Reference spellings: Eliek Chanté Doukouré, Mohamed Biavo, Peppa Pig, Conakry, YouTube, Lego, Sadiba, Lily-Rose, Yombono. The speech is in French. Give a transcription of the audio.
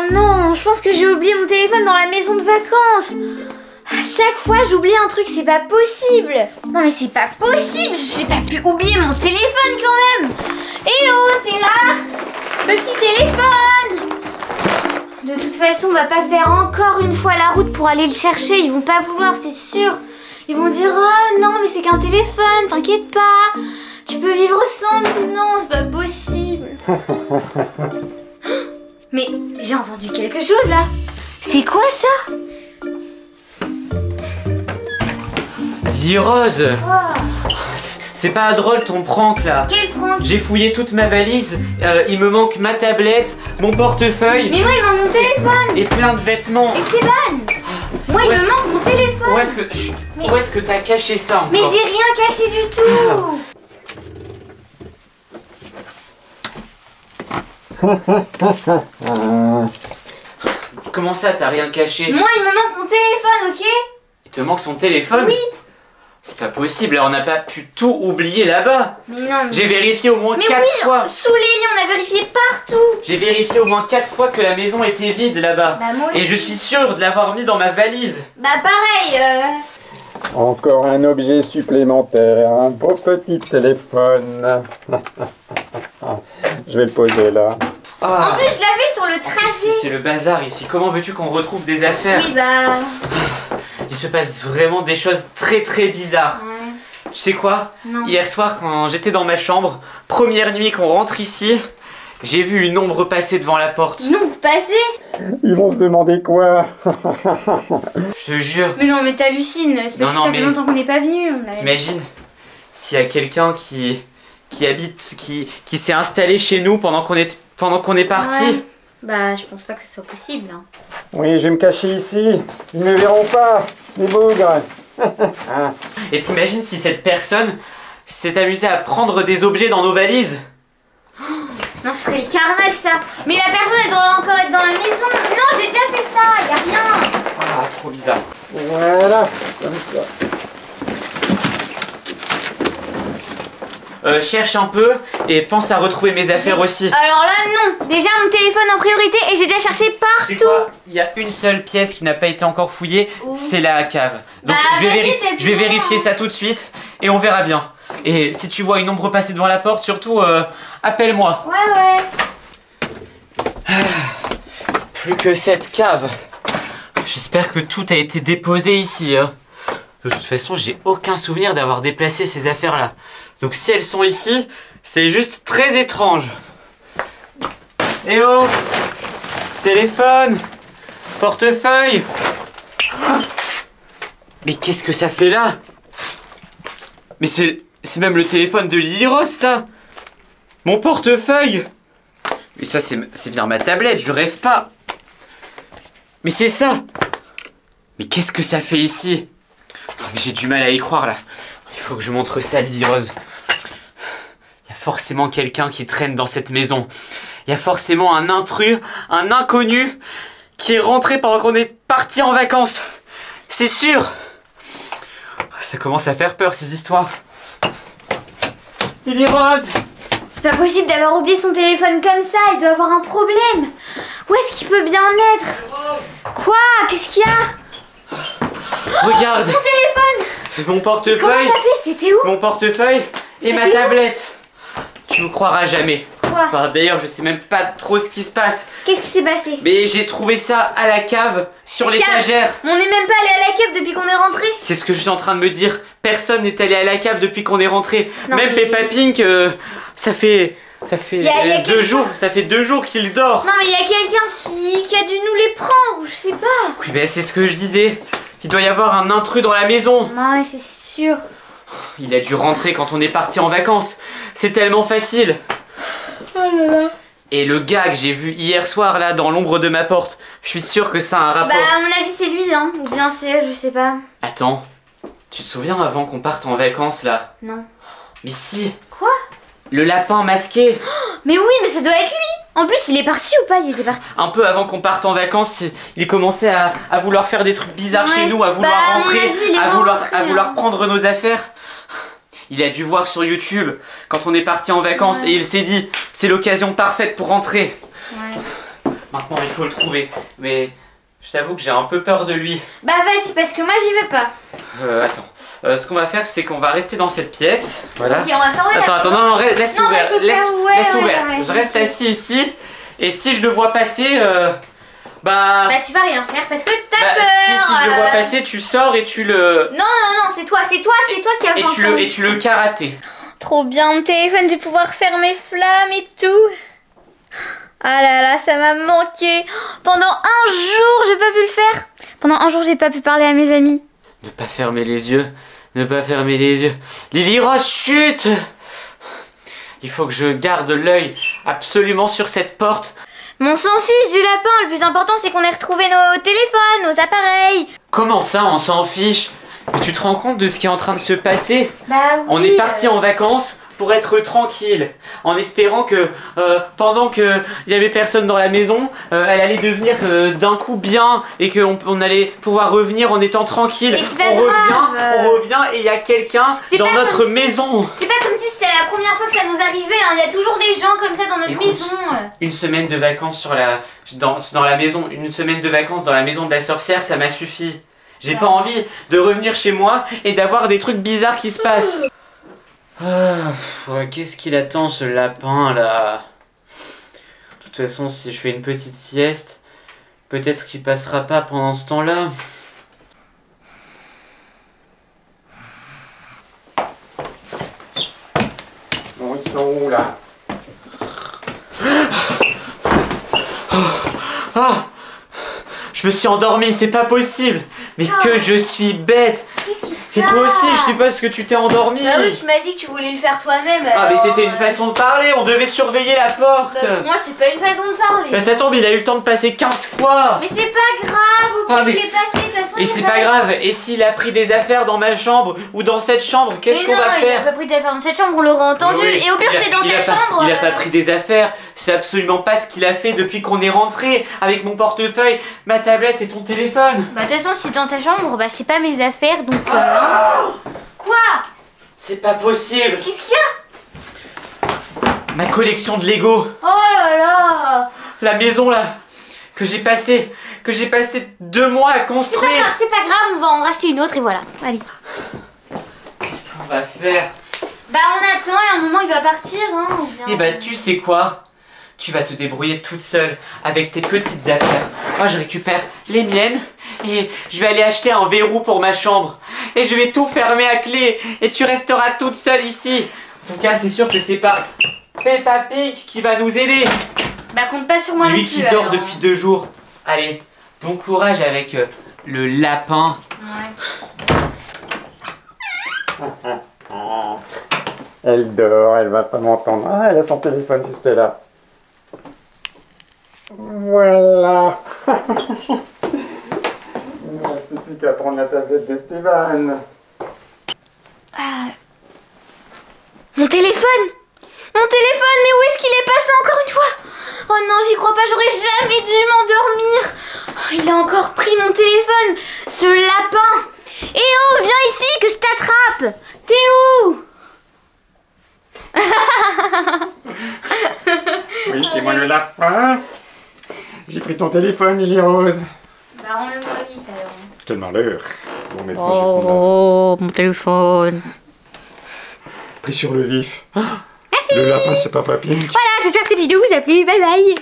Oh non, je pense que j'ai oublié mon téléphone dans la maison de vacances. À chaque fois, j'oublie un truc, c'est pas possible. Non mais c'est pas possible, j'ai pas pu oublier mon téléphone quand même. Eh oh, t'es là? Petit téléphone! De toute façon, on va pas faire encore une fois la route pour aller le chercher. Ils vont pas vouloir, c'est sûr. Ils vont dire, oh non, mais c'est qu'un téléphone, t'inquiète pas. Tu peux vivre sans. Non, c'est pas possible. Mais j'ai entendu quelque chose là. C'est quoi ça? Lily-Rose, wow. C'est pas drôle ton prank là. Quel prank? J'ai fouillé toute ma valise, il me manque ma tablette, mon portefeuille. Mais moi il manque mon téléphone. Et plein de vêtements. Esteban, moi il me manque mon téléphone. Où est-ce que t'as caché ça encore? Mais j'ai rien caché du tout. Comment ça t'as rien caché? Moi il me manque mon téléphone, ok? Il te manque ton téléphone? Oui. C'est pas possible, alors on n'a pas pu tout oublier là-bas. Mais non. Mais... j'ai vérifié au moins 4 fois. Sous les lits, on a vérifié partout. J'ai vérifié au moins 4 fois que la maison était vide là-bas. Et je suis sûre de l'avoir mis dans ma valise. Bah pareil. Encore un objet supplémentaire, un beau petit téléphone. Je vais le poser là. Ah. En plus, je l'avais sur le trajet. C'est le bazar ici. Comment veux-tu qu'on retrouve des affaires? Oui bah. Il se passe vraiment des choses très bizarres. Ouais. Tu sais quoi? Non. Hier soir, quand j'étais dans ma chambre, première nuit qu'on rentre ici, j'ai vu une ombre passer devant la porte. Une ombre passer? Ils vont se demander quoi? Je te jure. Mais non, mais t'hallucines. C'est parce que ça fait longtemps qu'on n'est pas venu. T'imagines s'il y a quelqu'un qui s'est installé chez nous pendant qu'on est parti. Ouais. Bah, je pense pas que ce soit possible. Hein. Oui, je vais me cacher ici. Ils ne me verront pas, les bougres. Et t'imagines si cette personne s'est amusée à prendre des objets dans nos valises? Oh, non, ce serait le carnage, ça. Mais la personne, elle doit encore être dans la maison. Non, j'ai déjà fait ça, y a rien. Ah, trop bizarre. Voilà, comme ça. Cherche un peu et pense à retrouver mes affaires aussi. Alors là non, déjà mon téléphone en priorité et j'ai déjà cherché partout. Tu sais quoi ? Il y a une seule pièce qui n'a pas été encore fouillée, c'est la cave. Donc bah, je vais vérifier ça tout de suite et on verra bien. Et si tu vois une ombre passer devant la porte, surtout appelle-moi. Ouais. Ah, plus que cette cave. J'espère que tout a été déposé ici. Hein. De toute façon, j'ai aucun souvenir d'avoir déplacé ces affaires-là. Donc si elles sont ici, c'est juste très étrange. Eh oh! Téléphone! Portefeuille! Ah, mais qu'est-ce que ça fait là? Mais c'est même le téléphone de Lily-Rose, ça! Mon portefeuille! Mais ça, c'est bien ma tablette, je rêve pas! Mais c'est ça! Mais qu'est-ce que ça fait ici? Oh, mais j'ai du mal à y croire, là. Il faut que je montre ça à Lily-Rose. Il y a forcément quelqu'un qui traîne dans cette maison. Il y a forcément un intrus, un inconnu qui est rentré pendant qu'on est parti en vacances. C'est sûr. Ça commence à faire peur ces histoires. Lily-Rose! C'est pas possible d'avoir oublié son téléphone comme ça. Il doit avoir un problème. Où est-ce qu'il peut bien être? Quoi? Qu'est-ce qu'il y a? Regarde! Mon téléphone! Mon portefeuille. Comment t'as fait? C'était où? Mon portefeuille et ma tablette. Tu me croiras jamais. Quoi? Enfin, d'ailleurs, je sais même pas trop ce qui se passe. Qu'est-ce qui s'est passé? Mais j'ai trouvé ça à la cave, sur l'étagère. On n'est même pas allé à la cave depuis qu'on est rentré. C'est ce que je suis en train de me dire. Personne n'est allé à la cave depuis qu'on est rentré. Même mais... Peppa Pig, ça fait 2 jours qu'il dort. Non mais il y a quelqu'un qui a dû nous les prendre, je sais pas. Oui, ben c'est ce que je disais. Il doit y avoir un intrus dans la maison. Ouais, c'est sûr. Il a dû rentrer quand on est parti en vacances. C'est tellement facile. Oh là là. Et le gars que j'ai vu hier soir là dans l'ombre de ma porte, je suis sûr que ça a un rapport. Bah à mon avis c'est lui hein, ou bien c'est je sais pas. Attends, tu te souviens avant qu'on parte en vacances là? Non. Mais si. Quoi? Le lapin masqué. Mais oui, mais ça doit être lui. En plus, il est parti ou pas? Il était parti. Un peu avant qu'on parte en vacances, il commençait à vouloir faire des trucs bizarres chez nous, à vouloir rentrer, à vouloir prendre nos affaires. Il a dû voir sur YouTube quand on est parti en vacances et il s'est dit, c'est l'occasion parfaite pour rentrer. Ouais. Maintenant, il faut le trouver. Mais je t'avoue que j'ai un peu peur de lui. Bah vas-y, parce que moi, j'y vais pas. Attends. Ce qu'on va faire, c'est qu'on va rester dans cette pièce. Voilà. Okay, on va fermer. Attends, non, laisse ouvert. Laisse ouvert. Je reste assis ici. Et si je le vois passer, bah tu vas rien faire parce que t'as peur. Si je le vois passer, tu sors et tu le... Non, c'est toi qui as fait ça. Et tu le karaté. Trop bien mon téléphone, je vais pouvoir faire mes flammes et tout. Ah là là, ça m'a manqué. Pendant un jour, j'ai pas pu le faire. Pendant un jour, j'ai pas pu parler à mes amis. Ne pas fermer les yeux, ne pas fermer les yeux. Lily-Rose, chute! Il faut que je garde l'œil absolument sur cette porte. Mais on s'en fiche du lapin, le plus important c'est qu'on ait retrouvé nos téléphones, nos appareils. Comment ça on s'en fiche? Mais tu te rends compte de ce qui est en train de se passer? Bah oui. On est parti en vacances pour être tranquille, en espérant que pendant qu'il n'y avait personne dans la maison, elle allait devenir d'un coup bien et qu'on allait pouvoir revenir en étant tranquille. On revient et il y a quelqu'un dans notre maison. C'est pas comme si c'était la première fois que ça nous arrivait, hein. Il y a toujours des gens comme ça dans notre maison. Une semaine de vacances dans la maison, une semaine de vacances dans la maison de la sorcière, ça m'a suffi. J'ai pas envie de revenir chez moi et d'avoir des trucs bizarres qui se passent. Qu'est-ce qu'il attend ce lapin là? De toute façon, si je fais une petite sieste, peut-être qu'il passera pas pendant ce temps-là. Bon, ils sont où là? Je me suis endormie, c'est pas possible! Mais que je suis bête! Et toi aussi, je sais pas parce que tu t'es endormi. Bah oui, tu m'as dit que tu voulais le faire toi-même. Ah mais c'était une façon de parler, on devait surveiller la porte. Bah, pour moi, c'est pas une façon de parler. Bah ça tombe, il a eu le temps de passer 15 fois. Mais c'est pas grave, il est passé de toute façon. Et c'est pas grave, et s'il a pris des affaires dans ma chambre ou dans cette chambre, qu'est-ce qu'on va faire? Il a pas pris des affaires dans cette chambre, on l'aurait entendu. Oui, et au pire, c'est dans ta chambre. Il a pas pris des affaires, c'est absolument pas ce qu'il a fait depuis qu'on est rentré avec mon portefeuille, ma tablette et ton téléphone. Bah de toute façon, si dans ta chambre, bah c'est pas mes affaires donc. Quoi? C'est pas possible. Qu'est-ce qu'il y a? Ma collection de Lego. Oh là là. La maison là que j'ai passé 2 mois à construire. C'est pas grave, on va en racheter une autre et voilà. Allez. Qu'est-ce qu'on va faire? Bah on attend et à un moment il va partir hein. Et bah tu sais quoi? Tu vas te débrouiller toute seule avec tes petites affaires. Moi je récupère les miennes et je vais aller acheter un verrou pour ma chambre. Et je vais tout fermer à clé et tu resteras toute seule ici. En tout cas c'est sûr que c'est pas Peppa Pig qui va nous aider. Bah compte pas sur moi. Lui qui dort depuis 2 jours. Allez, bon courage avec le lapin. Ouais. Elle dort, elle va pas m'entendre. Ah elle a son téléphone juste là. Voilà. Il ne reste plus qu'à prendre la tablette d'Esteban. Mon téléphone, mais où est-ce qu'il est passé encore une fois? Oh non, j'y crois pas, j'aurais jamais dû m'endormir. Oh, il a encore pris mon téléphone, ce lapin. Eh oh, viens ici que je t'attrape. T'es où? Oui, c'est moi le lapin. J'ai pris ton téléphone, Lily-Rose. Bah, rends-le moi vite alors. Quel malheur. Bon, mais mon téléphone. Pris sur le vif. Merci. Le lapin, c'est Peppa Pig. Voilà, j'espère que cette vidéo vous a plu. Bye bye.